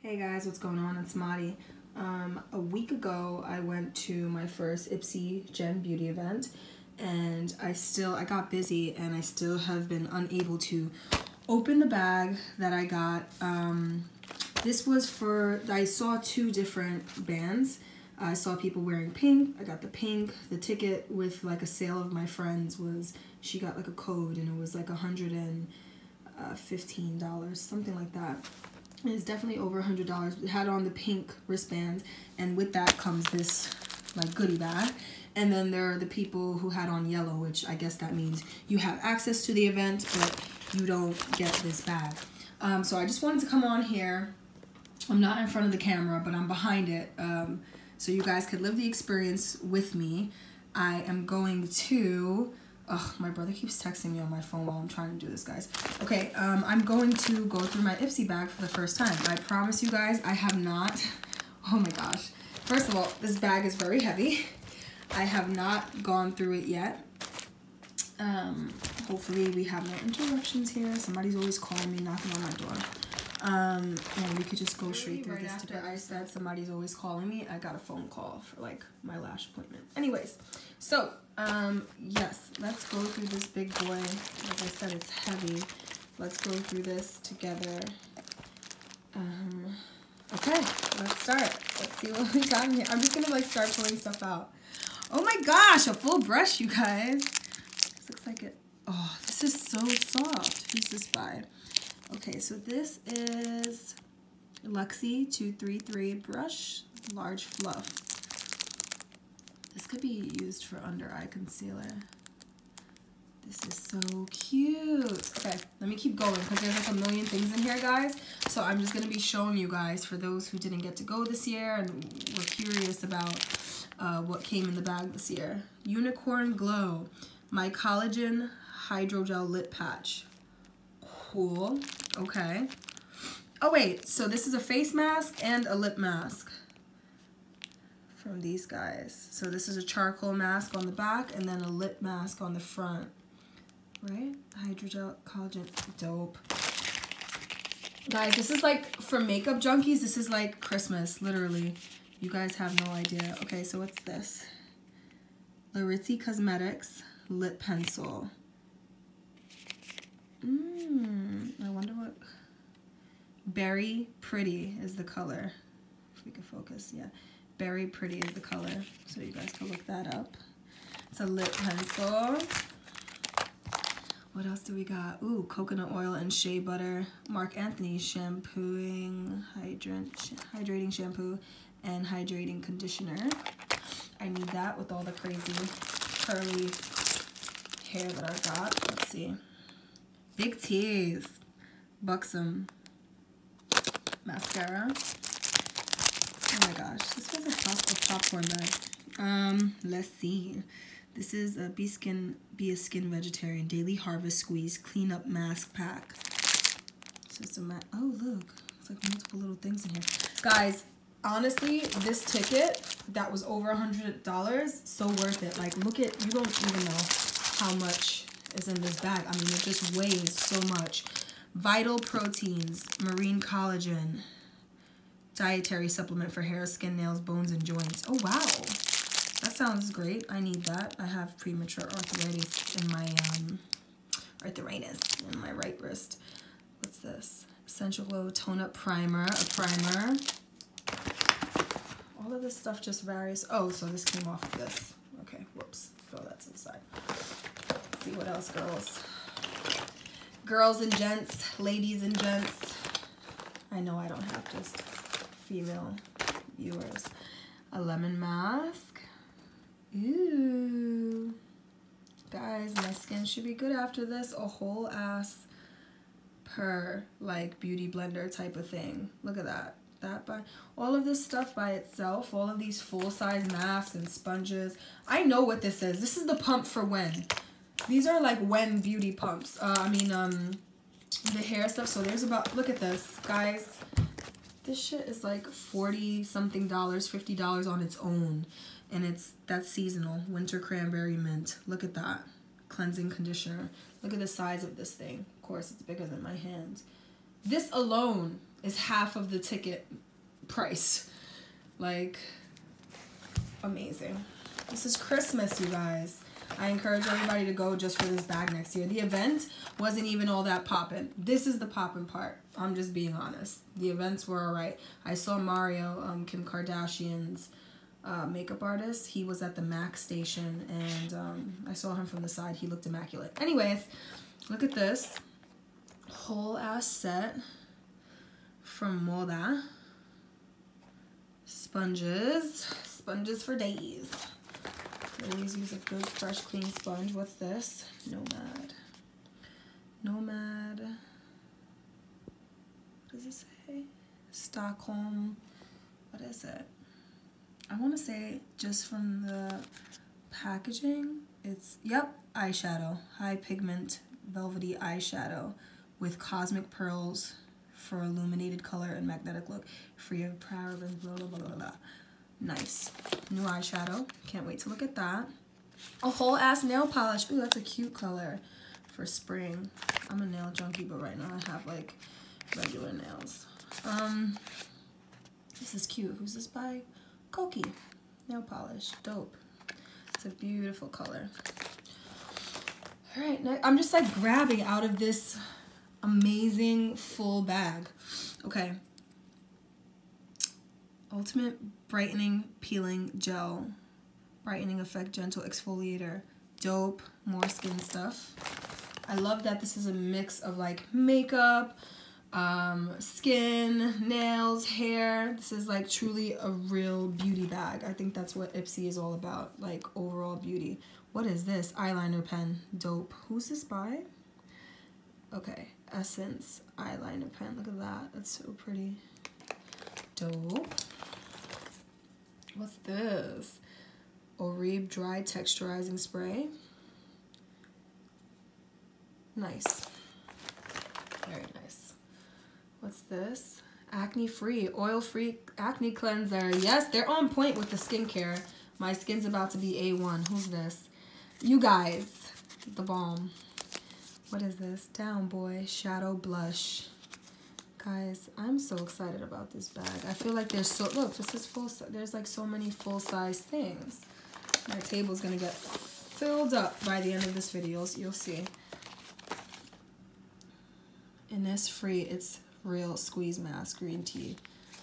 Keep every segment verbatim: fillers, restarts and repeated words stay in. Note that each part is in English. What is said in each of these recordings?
Hey guys, what's going on? It's Madi. Um, a week ago, I went to my first Ipsy Gen Beauty event, and I still, I got busy, and I still have been unable to open the bag that I got. Um, this was for, I saw two different bands. I saw people wearing pink. I got the pink, the ticket with like a sale of my friends was, she got like a code, and it was like one hundred fifteen dollars, something like that. It's definitely over one hundred dollars. It had on the pink wristband, and with that comes this like goodie bag. And then there are the people who had on yellow, which I guess that means you have access to the event, but you don't get this bag. Um, so I just wanted to come on here. I'm not in front of the camera, but I'm behind it. Um, so you guys could live the experience with me. I am going to... Ugh, my brother keeps texting me on my phone while I'm trying to do this, guys. Okay, um, I'm going to go through my Ipsy bag for the first time. I promise you guys, I have not... Oh my gosh. First of all, this bag is very heavy. I have not gone through it yet. Um, hopefully we have no interruptions here. Somebody's always calling me, knocking on my door. Um, and we could just go straight through this. But I said somebody's always calling me. I got a phone call for like my lash appointment. Anyways, so... Um, yes, let's go through this big boy. Like I said, it's heavy. Let's go through this together. Um, okay, let's start. Let's see what we got in here. I'm just gonna like start pulling stuff out. Oh my gosh, a full brush, you guys. This looks like it. Oh, this is so soft. Who's this by? Okay, so this is Luxie two three three brush, large fluff. This could be used for under eye concealer. This is so cute. Okay, let me keep going because there's like a million things in here, guys. So I'm just going to be showing you guys for those who didn't get to go this year and were curious about uh, what came in the bag this year. Unicorn Glow, my collagen hydrogel lip patch. Cool. Okay. Oh, wait. So this is a face mask and a lip mask. From these guys. So this is a charcoal mask on the back and then a lip mask on the front. Right? Hydrogel collagen. Dope. Guys, this is like for makeup junkies, this is like Christmas, literally. You guys have no idea. Okay, so what's this? Laritzy Cosmetics lip pencil. Mmm. I wonder what Berry Pretty is the color. If we can focus, yeah. Berry Pretty is the color, so you guys can look that up. It's a lip pencil. What else do we got? Ooh, coconut oil and shea butter. Marc Anthony shampooing, hydrant, hydrating shampoo, and hydrating conditioner. I need that with all the crazy curly hair that I got. Let's see. Big T's. Buxom. Mascara. Oh my gosh, this was a pop of popcorn bag. Um, let's see. This is a Be Skin, Be a Skin Vegetarian Daily Harvest Squeeze Cleanup Mask Pack. So it's a ma oh look, it's like multiple little things in here. Guys, honestly, this ticket that was over a hundred dollars, so worth it. Like, look at, you don't even know how much is in this bag. I mean, it just weighs so much. Vital Proteins, Marine Collagen. Dietary supplement for hair, skin, nails, bones, and joints. Oh, wow. That sounds great. I need that. I have premature arthritis in my, um, arthritis in my right wrist. What's this? Essential Glow Tone Up Primer. A primer. All of this stuff just varies. Oh, so this came off of this. Okay, whoops. Throw that to the side. Let's see what else, girls. Girls and gents. Ladies and gents. I know I don't have this. Female viewers. A lemon mask. Ooh. Guys, my skin should be good after this. A whole ass per like beauty blender type of thing. Look at that. That by all of this stuff by itself, all of these full-size masks and sponges. I know what this is. This is the pump for W E N. These are like W E N beauty pumps. Uh, I mean um the hair stuff. So there's about, look at this, guys. This shit is like forty something dollars, fifty dollars on its own. And it's, that's seasonal. Winter cranberry mint. Look at that. Cleansing conditioner. Look at the size of this thing. Of course, it's bigger than my hand. This alone is half of the ticket price. Like, amazing. This is Christmas, you guys. I encourage everybody to go just for this bag next year. The event wasn't even all that poppin'. This is the poppin' part. I'm just being honest. The events were all right. I saw Mario, um, Kim Kardashian's uh, makeup artist. He was at the MAC station, and um, I saw him from the side. He looked immaculate. Anyways, look at this whole ass set from Moda. Sponges. Sponges for days. Always use a good, fresh, clean sponge. What's this? Nomad. Nomad. What does it say? Stockholm. What is it? I want to say, just from the packaging, it's, yep, eyeshadow. High pigment, velvety eyeshadow with cosmic pearls for illuminated color and magnetic look. Free of parabens, blah, blah, blah, blah, blah. Nice. New eyeshadow. Can't wait to look at that. A whole ass nail polish. Ooh, that's a cute color for spring. I'm a nail junkie, but right now I have like regular nails. Um, this is cute. Who's this by? Koki. Nail polish. Dope. It's a beautiful color. All right. Now I'm just like grabbing out of this amazing full bag. Okay. Ultimate brightening peeling gel, brightening effect, gentle exfoliator. Dope. More skin stuff. I love that this is a mix of like makeup, um skin, nails, hair. This is like truly a real beauty bag. I think that's what Ipsy is all about, like overall beauty. What is this? Eyeliner pen. Dope. Who's this by? Okay, Essence eyeliner pen. Look at that. That's so pretty. Dope. What's this? Oribe dry texturizing spray. Nice. Very nice. What's this? Acne free, oil free acne cleanser. Yes, they're on point with the skincare. My skin's about to be A one. Who's this? You guys. The Balm. What is this? Down Boy shadow blush. Guys, I'm so excited about this bag. I feel like there's so, look, this is full, there's like so many full-size things. My table's gonna get filled up by the end of this video, so you'll see. And this free, it's real squeeze mask, green tea.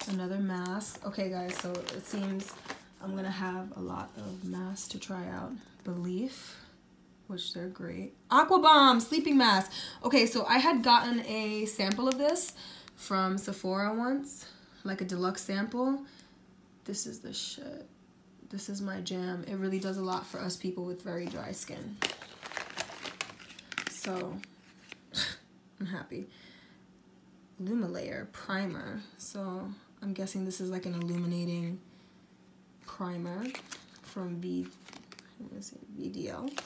Another mask. Okay guys, so it seems I'm gonna have a lot of masks to try out. Belief, which they're great. Aqua Bomb, sleeping mask. Okay, so I had gotten a sample of this from Sephora once, like a deluxe sample. This is the shit. This is my jam. It really does a lot for us people with very dry skin. So, I'm happy. Lumalayer primer. So, I'm guessing this is like an illuminating primer from v what is it? V D L. What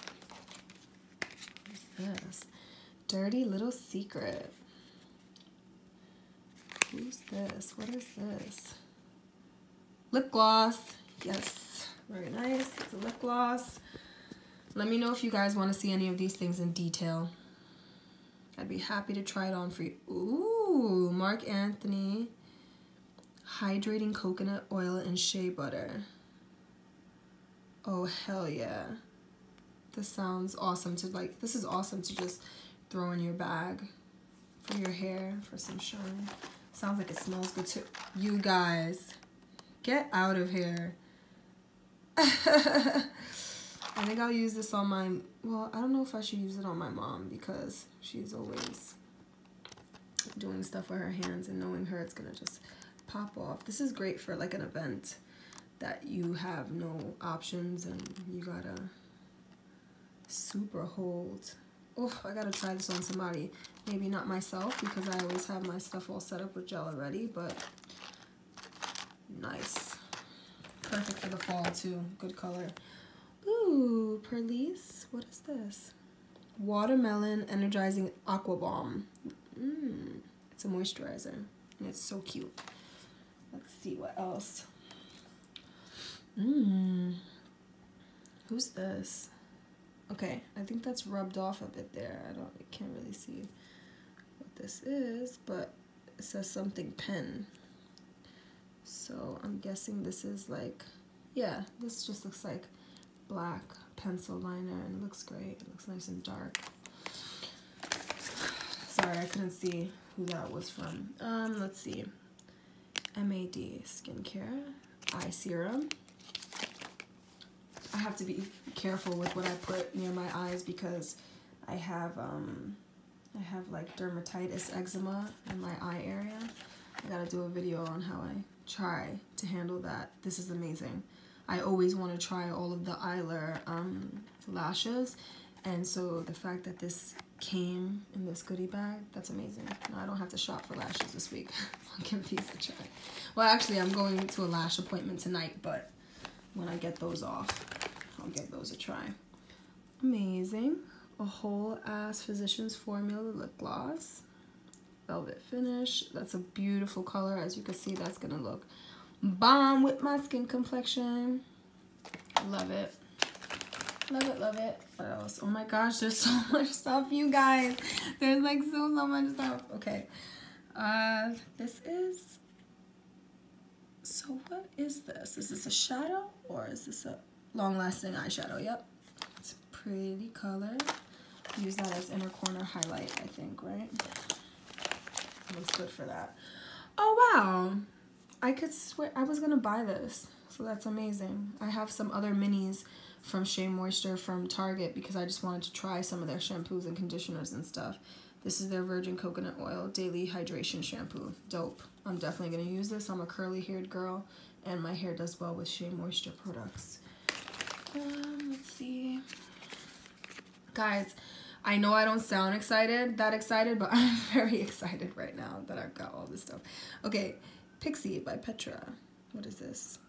is this? Dirty Little Secret. Who's this? What is this? Lip gloss. Yes. Very nice. It's a lip gloss. Let me know if you guys want to see any of these things in detail. I'd be happy to try it on for you. Ooh, Marc Anthony hydrating coconut oil and shea butter. Oh, hell yeah. This sounds awesome to like, this is awesome to just throw in your bag for your hair, for some shine. Sounds like it smells good too. You guys, get out of here. I think I'll use this on my, well, I don't know if I should use it on my mom because she's always doing stuff with her hands, and knowing her, it's gonna just pop off. This is great for like an event that you have no options and you gotta super hold. Oh, I gotta try this on somebody. Maybe not myself, because I always have my stuff all set up with gel already, but nice. Perfect for the fall too. Good color. Ooh, Purlisse. What is this? Watermelon Energizing Aqua Balm. Mm, it's a moisturizer, and it's so cute. Let's see what else. Mmm. Who's this? Okay, I think that's rubbed off a bit there. I don't, I can't really see what this is, but it says something pen. So I'm guessing this is like, yeah, this just looks like black pencil liner and it looks great. It looks nice and dark. Sorry, I couldn't see who that was from. Um, let's see. M A D skincare eye serum. I have to be careful with what I put near my eyes because I have um I have like dermatitis, eczema in my eye area. I gotta do a video on how I try to handle that. This is amazing. I always want to try all of the Eylure um, lashes, and so the fact that this came in this goodie bag, that's amazing. Now I don't have to shop for lashes this week. I'll give these a try. Well, actually, I'm going to a lash appointment tonight, but when I get those off, I'll give those a try. Amazing. A whole ass Physicians Formula lip gloss. Velvet finish. That's a beautiful color. As you can see, that's going to look bomb with my skin complexion. Love it. Love it, love it. What else? Oh my gosh, there's so much stuff, you guys. There's like so, so much stuff. Okay. Uh, this is... So what is this? Is this a shadow or is this a long-lasting eyeshadow? Yep. It's a pretty color. Use that as inner corner highlight, I think, right? Looks good for that. Oh, wow. I could swear I was going to buy this. So that's amazing. I have some other minis from Shea Moisture from Target because I just wanted to try some of their shampoos and conditioners and stuff. This is their virgin coconut oil daily hydration shampoo. Dope. I'm definitely going to use this. I'm a curly haired girl and my hair does well with Shea Moisture products. Um, let's see. Guys, I know I don't sound excited, that excited, but I'm very excited right now that I've got all this stuff. Okay, Pixie by Petra. What is this?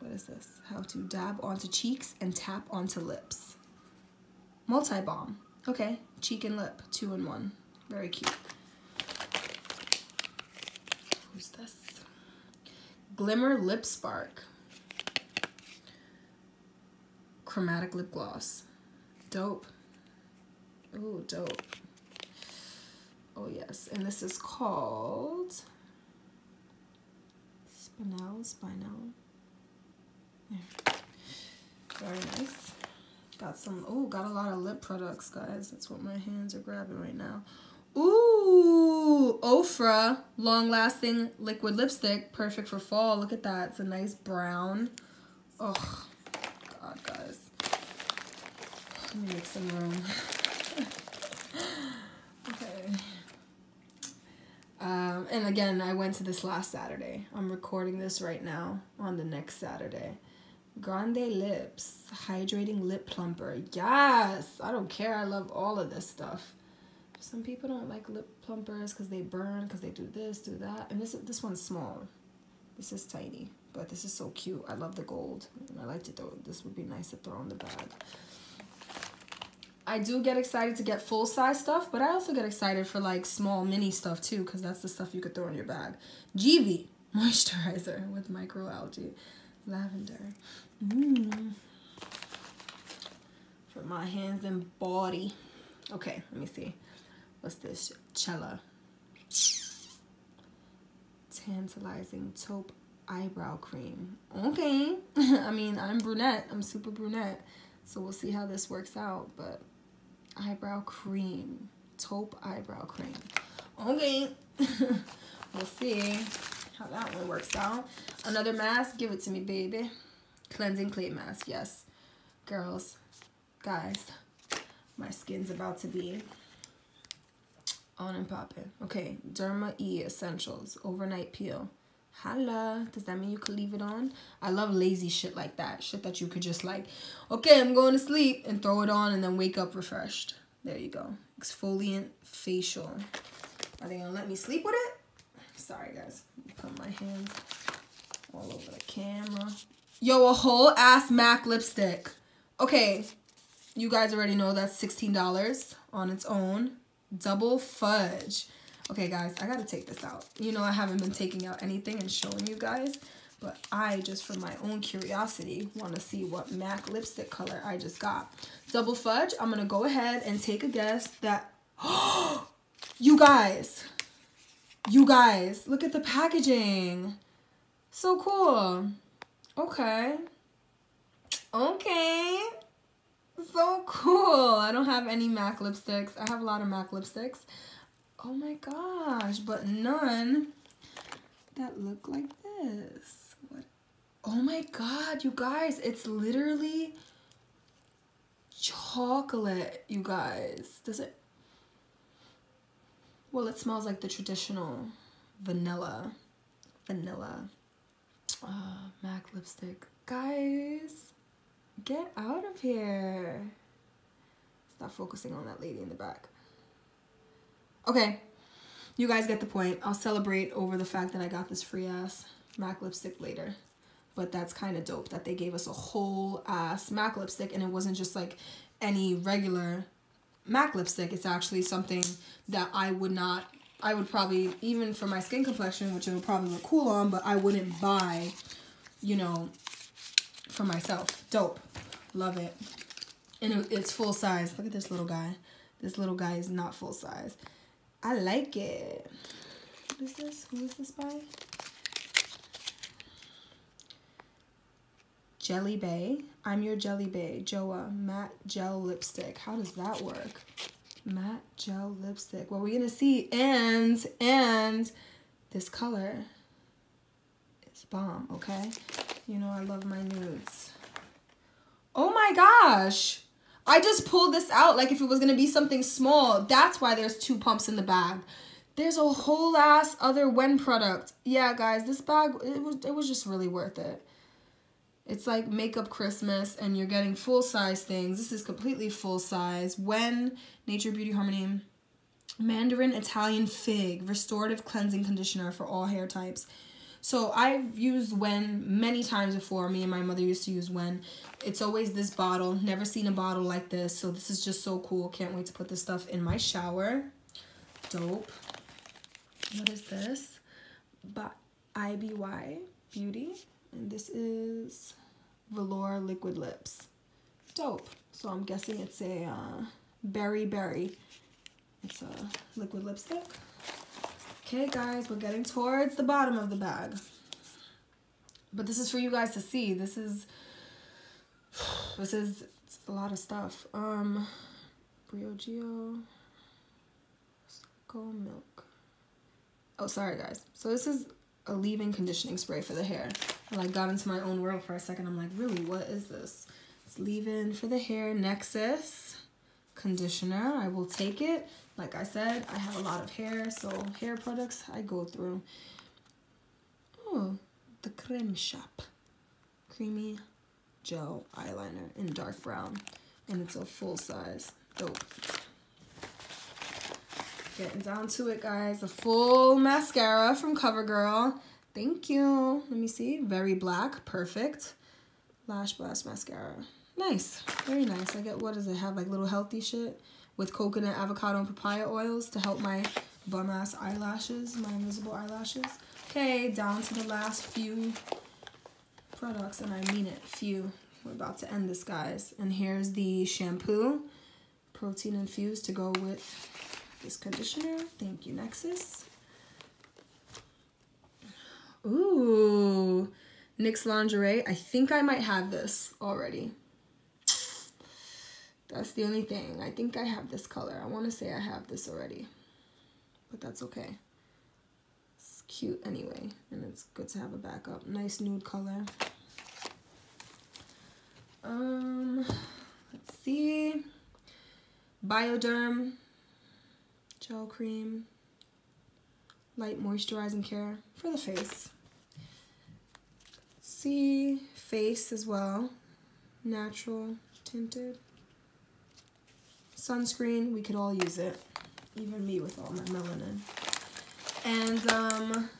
What is this? How to dab onto cheeks and tap onto lips. Multi-balm. Okay, cheek and lip, two in one. Very cute. Who's this? Glimmer Lip Spark. Chromatic lip gloss. Dope. Ooh, dope. Oh, yes. And this is called Spinel, Spinel. There. Very nice. Got some, oh, got a lot of lip products, guys. That's what my hands are grabbing right now. Ooh, Ofra long-lasting liquid lipstick, perfect for fall. Look at that. It's a nice brown. Oh, God, guys. Let me make some room. Okay. Um, and again, I went to this last Saturday. I'm recording this right now on the next Saturday. Grande Lips hydrating lip plumper. Yes, I don't care. I love all of this stuff. Some people don't like lip plumpers because they burn, because they do this, do that. And this this one's small. This is tiny, but this is so cute. I love the gold, and I like to throw. This would be nice to throw in the bag. I do get excited to get full size stuff, but I also get excited for like small mini stuff too, because that's the stuff you could throw in your bag. G V moisturizer with microalgae. Lavender. Mm. For my hands and body. Okay, let me see. What's this? Chella. Tantalizing taupe eyebrow cream. Okay. I mean, I'm brunette. I'm super brunette. So we'll see how this works out. But eyebrow cream. Taupe eyebrow cream. Okay. We'll see how that one works out. Another mask, give it to me, baby. Cleansing clay mask, yes. Girls, guys, my skin's about to be on and popping. Okay, Derma E Essentials, Overnight Peel. Holla, does that mean you could leave it on? I love lazy shit like that. Shit that you could just like, okay, I'm going to sleep, and throw it on and then wake up refreshed. There you go. Exfoliant facial. Are they gonna let me sleep with it? Sorry, guys. Put my hands all over the camera. Yo, a whole ass MAC lipstick. Okay. You guys already know that's sixteen dollars on its own. Double fudge. Okay, guys. I got to take this out. You know I haven't been taking out anything and showing you guys. But I, just for my own curiosity, want to see what MAC lipstick color I just got. Double fudge. I'm going to go ahead and take a guess that... You guys... You guys, look at the packaging. So cool. Okay. Okay. So cool. I don't have any MAC lipsticks. I have a lot of MAC lipsticks. Oh my gosh, but none that look like this. What? Oh my god, you guys, it's literally chocolate, you guys. Does it? Well, it smells like the traditional vanilla. Vanilla. Oh, MAC lipstick. Guys, get out of here. Stop focusing on that lady in the back. Okay, you guys get the point. I'll celebrate over the fact that I got this free ass MAC lipstick later. But that's kind of dope that they gave us a whole ass MAC lipstick, and it wasn't just like any regular MAC lipstick. It's actually something that I would not, I would probably, even for my skin complexion, which it would probably look cool on, but I wouldn't buy, you know, for myself. Dope. Love it. And it's full size. Look at this little guy. This little guy is not full size. I like it. What is this? Who is this by? Jelly Bay. I'm your Jelly Bay. Joa. Matte Gel Lipstick. How does that work? Matte Gel Lipstick. Well, we're going to see. And, and this color is bomb, okay? You know I love my nudes. Oh my gosh. I just pulled this out like if it was going to be something small. That's why there's two pumps in the bag. There's a whole ass other W E N product. Yeah, guys, this bag, it was, it was just really worth it. It's like makeup Christmas and you're getting full size things. This is completely full size. W E N, Nature Beauty Harmony, Mandarin Italian Fig, restorative cleansing conditioner for all hair types. So I've used W E N many times before. Me and my mother used to use W E N. It's always this bottle. Never seen a bottle like this. So this is just so cool. Can't wait to put this stuff in my shower. Dope. What is this? By I B Y Beauty. And this is Velour Liquid Lips. Dope. So I'm guessing it's a uh, berry berry. It's a liquid lipstick. Okay, guys, we're getting towards the bottom of the bag. But this is for you guys to see. This is, this is it's a lot of stuff. Um, Briogeo, Go Milk. Oh, sorry, guys. So this is a leave-in conditioning spray for the hair. I like got into my own world for a second. I'm like, really, what is this? It's leave-in for the hair. Nexxus conditioner. I will take it. Like I said, I have a lot of hair, so hair products I go through. Oh, the Creme Shop. Creamy gel eyeliner in dark brown. And it's a full size. Dope. Getting down to it, guys. A full mascara from CoverGirl. Thank you. Let me see. Very black. Perfect. Lash Blast mascara. Nice. Very nice. I get, what does it have? Like little healthy shit? With coconut, avocado, and papaya oils to help my bum-ass eyelashes, my invisible eyelashes. Okay, down to the last few products, and I mean it, few. We're about to end this, guys. And here's the shampoo, protein infused to go with this conditioner. Thank you, Nexxus. Ooh, N Y X Lingerie. I think I might have this already. That's the only thing. I think I have this color. I want to say I have this already, but that's okay. It's cute anyway, and it's good to have a backup. Nice nude color. Um, let's see. Bioderm gel cream, light moisturizing care for the face. Let's see, face as well, natural tinted. Sunscreen, we could all use it, even me with all my melanin. And um,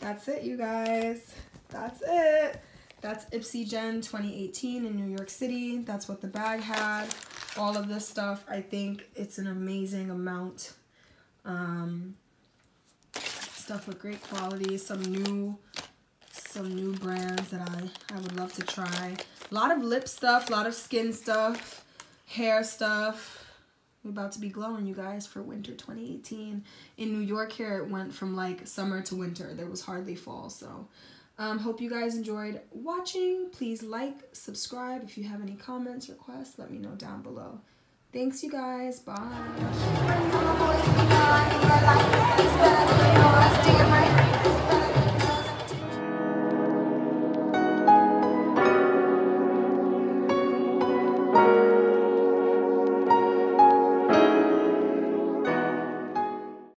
that's it, you guys. That's it. That's Ipsy Gen twenty eighteen in New York City. That's what the bag had. All of this stuff, I think it's an amazing amount. Um, stuff with great quality, some new, some new brands that I, I would love to try. A lot of lip stuff, a lot of skin stuff. Hair stuff, I'm about to be glowing, you guys, for winter twenty eighteen. In New York here, it went from like summer to winter. There was hardly fall. So um, hope you guys enjoyed watching. Please like, subscribe. If you have any comments, requests, let me know down below. Thanks, you guys. Bye.